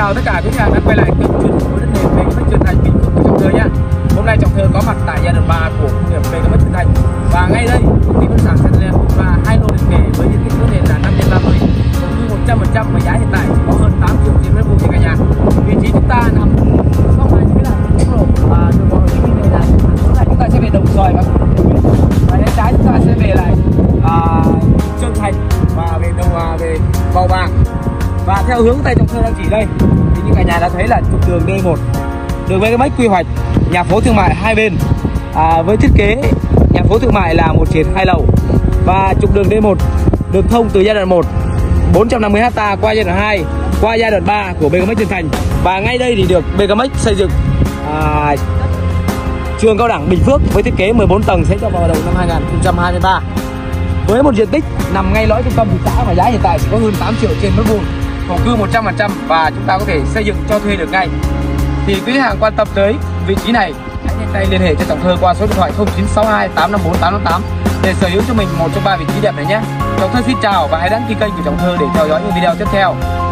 chào tất cả quý nhà đã quay lại kênh chuyên của đất nền Becamex Chơn Thành Bình Phước của Trọng Thơ nhá. Hôm nay Trọng Thơ có mặt tại giai đoạn 3 của điểm Becamex Chơn Thành và ngay đây công ty bất động sản Chơn Thành và hai lô liền kề với diện tích đất nền là 5 x 30 cũng như 100% với giá hiện tại chỉ có hơn 8 triệu trên mét vuông trên cả nhà. Vị trí chúng ta nằm góc này chính là quốc lộ và đường vào cái này là chúng ta sẽ về Đồng Xoài và bên trái chúng ta sẽ về lại Chơn Thành và về Bào Bàng. Và theo hướng tay Trọng Thơ đang chỉ đây thì như cả nhà đã thấy là trục đường D1, đường Becamex quy hoạch nhà phố thương mại hai bên với thiết kế nhà phố thương mại là một trệt 2 lầu. Và trục đường D1 được thông từ giai đoạn 1 450 ha qua giai đoạn 2 qua giai đoạn 3 của Becamex Chơn Thành. Và ngay đây thì được Becamex xây dựng trường cao đẳng Bình Phước với thiết kế 14 tầng sẽ cho vào đầu năm 2023 với một diện tích nằm ngay lõi trung tâm thị xã và giá hiện tại chỉ có hơn 8 triệu trên mét vuông, thổ cư 100% và chúng ta có thể xây dựng cho thuê được ngay. Thì quý khách hàng quan tâm tới vị trí này hãy nhanh tay liên hệ cho Trọng Thơ qua số điện thoại 0962 854 858 để sở hữu cho mình một trong 3 vị trí đẹp này nhé. Trọng Thơ xin chào và hãy đăng ký kênh của Trọng Thơ để theo dõi những video tiếp theo.